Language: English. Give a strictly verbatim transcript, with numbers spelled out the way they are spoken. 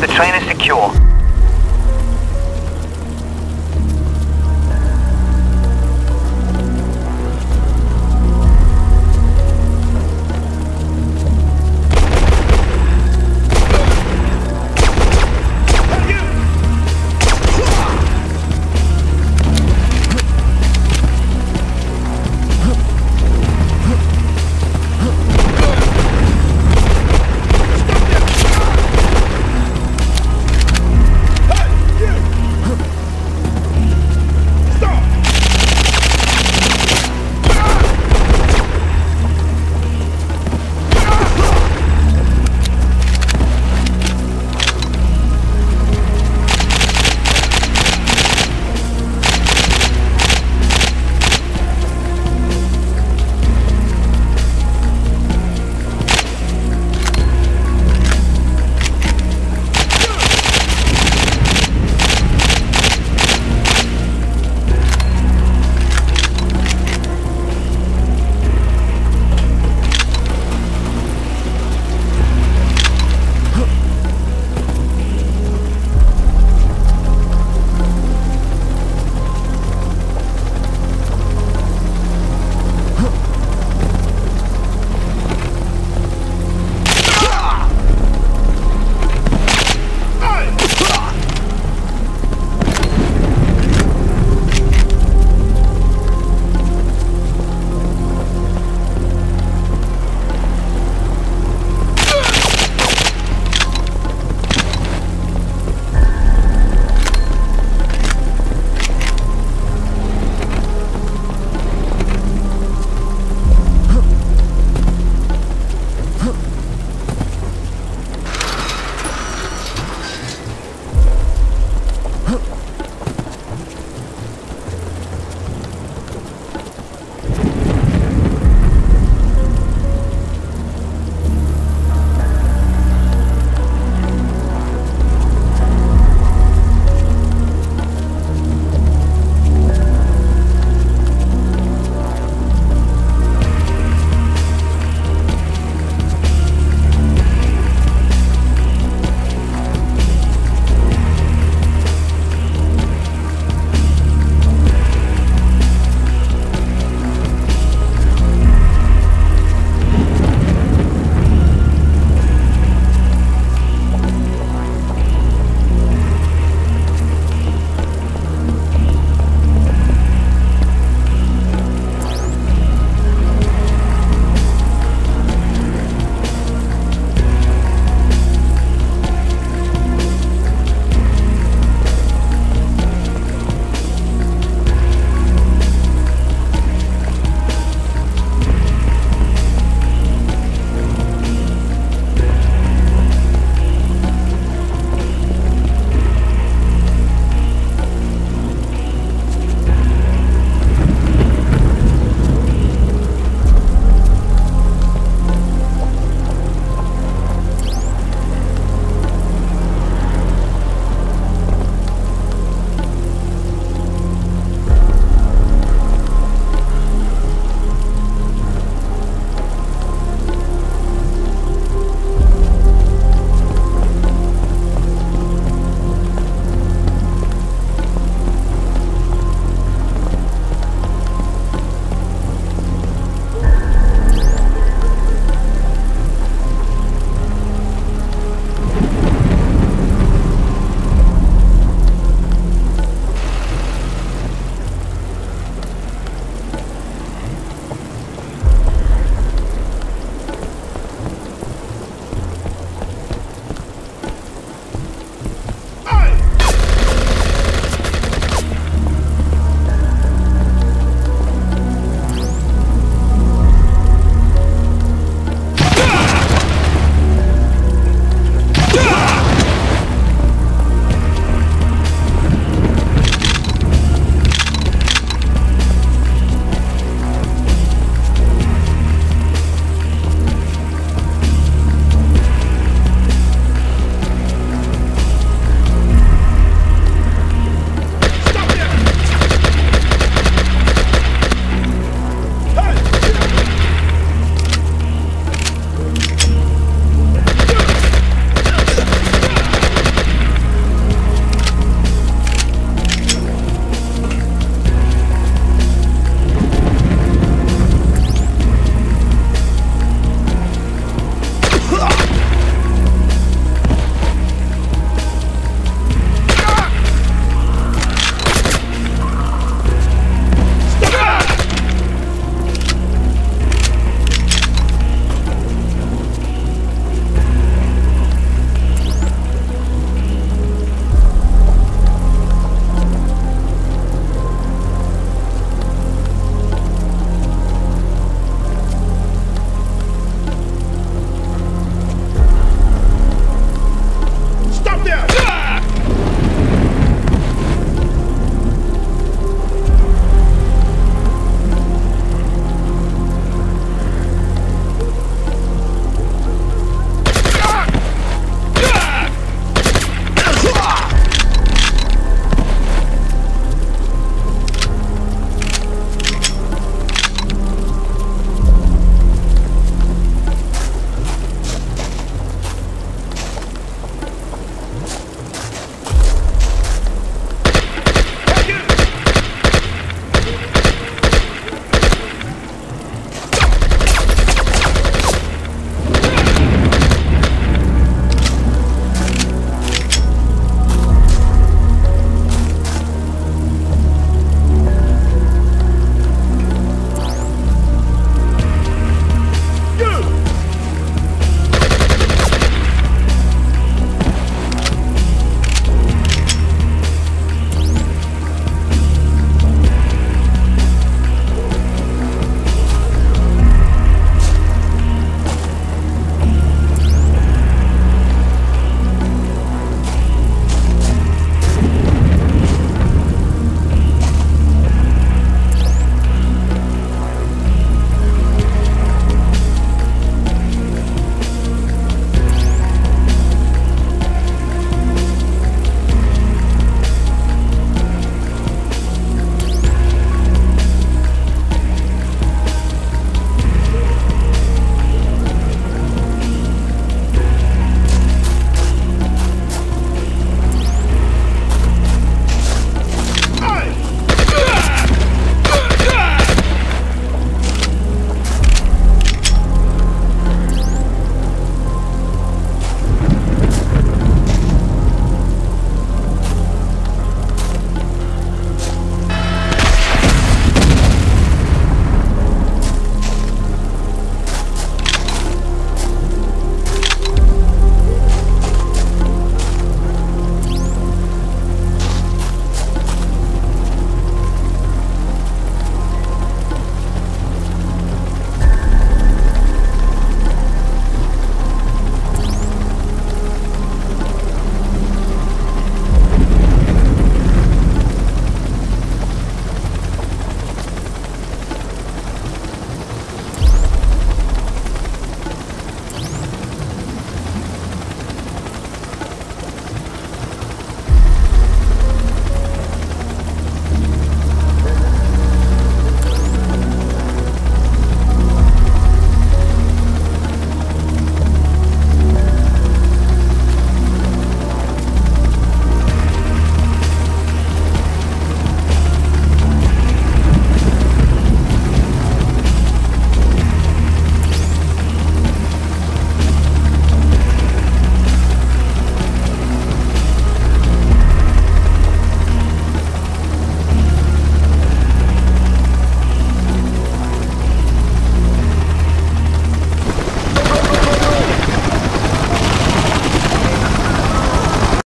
The train is secure.